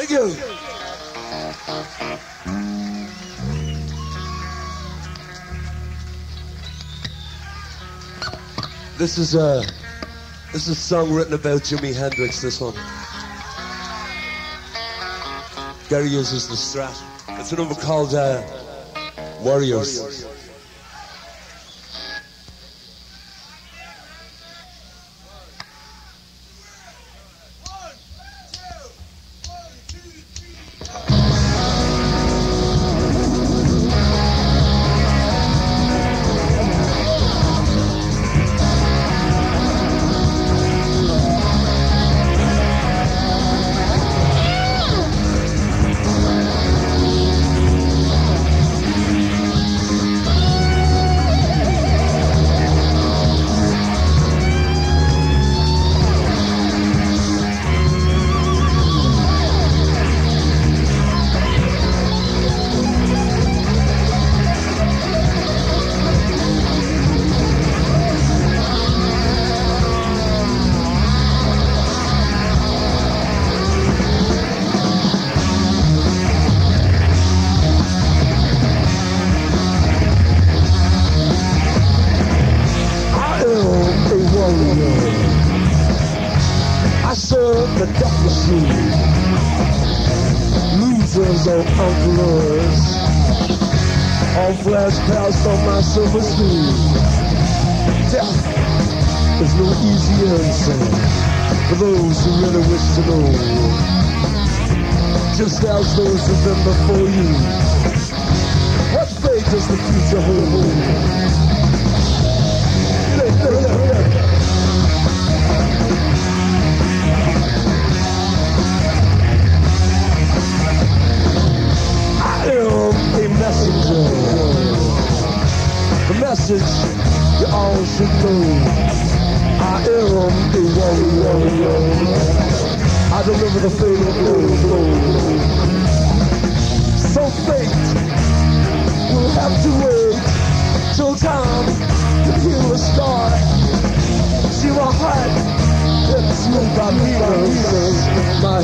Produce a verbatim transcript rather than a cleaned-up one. Thank you. This is a, this is a song written about Jimi Hendrix, this one. Gary uses the Strat. It's a number called uh, Warriors. Warriors. I serve the death machine, losers or conquerors, all flash past on my silver screen. Death is no easy answer for those who really wish to know, just as those who've been before you. What fate does the future hold? Message you all should know. I am a warrior. I deliver the fatal blow. So fate will have to wait till time to heal the scar. See my heart, it's moved by heroes. My